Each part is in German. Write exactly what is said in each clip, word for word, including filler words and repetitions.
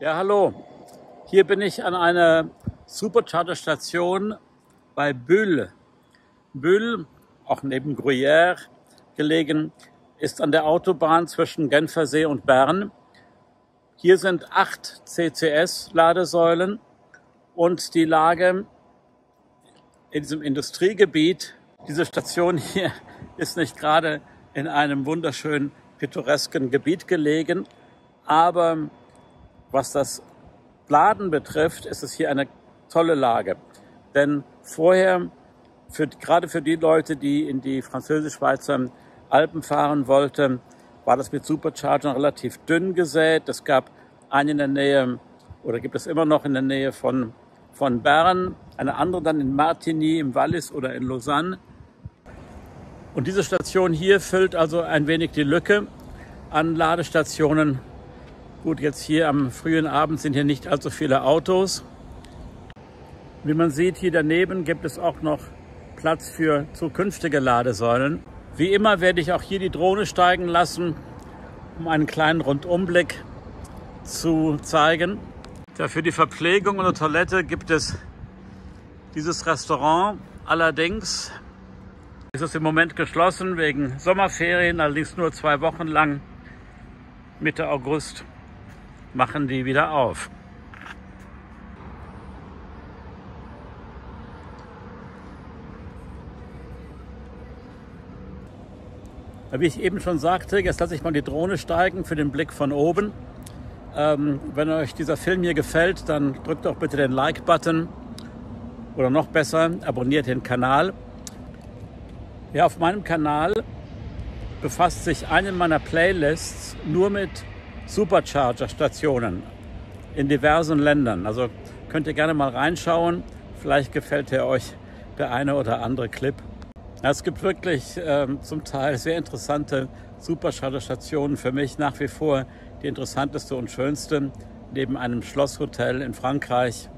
Ja, hallo. Hier bin ich an einer Supercharger-Station bei Bulle. Bulle, auch neben Gruyère gelegen, ist an der Autobahn zwischen Genfersee und Bern. Hier sind acht C C S-Ladesäulen und die Lage in diesem Industriegebiet. Diese Station hier ist nicht gerade in einem wunderschönen, pittoresken Gebiet gelegen, aber was das Laden betrifft, ist es hier eine tolle Lage. Denn vorher, für, gerade für die Leute, die in die französisch-Schweizer Alpen fahren wollten, war das mit Superchargern relativ dünn gesät. Es gab eine in der Nähe, oder gibt es immer noch in der Nähe von, von Bern, eine andere dann in Martigny, im Wallis oder in Lausanne. Und diese Station hier füllt also ein wenig die Lücke an Ladestationen. Gut, jetzt hier am frühen Abend sind hier nicht allzu viele Autos. Wie man sieht, hier daneben gibt es auch noch Platz für zukünftige Ladesäulen. Wie immer werde ich auch hier die Drohne steigen lassen, um einen kleinen Rundumblick zu zeigen. Ja, für die Verpflegung und die Toilette gibt es dieses Restaurant. Allerdings ist es im Moment geschlossen wegen Sommerferien, allerdings nur zwei Wochen lang. Mitte August machen die wieder auf. Wie ich eben schon sagte, jetzt lasse ich mal die Drohne steigen für den Blick von oben. Ähm, wenn euch dieser Film hier gefällt, dann drückt doch bitte den Like-Button oder noch besser, abonniert den Kanal. Ja, auf meinem Kanal befasst sich eine meiner Playlists nur mit Supercharger-Stationen in diversen Ländern. Also könnt ihr gerne mal reinschauen. Vielleicht gefällt ja euch der eine oder andere Clip. Ja, es gibt wirklich ähm, zum Teil sehr interessante Supercharger-Stationen. Für mich nach wie vor die interessanteste und schönste neben einem Schlosshotel in Frankreich.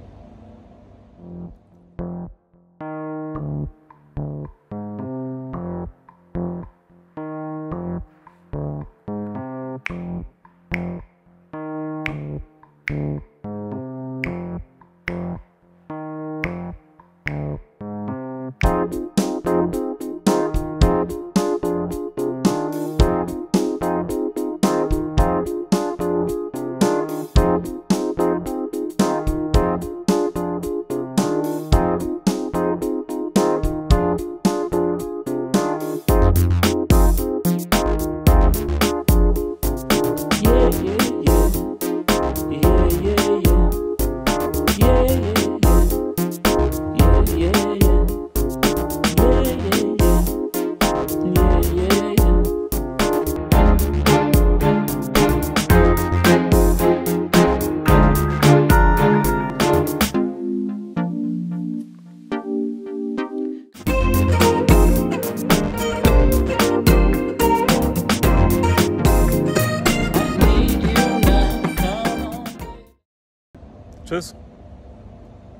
Tschüss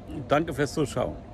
und danke fürs Zuschauen.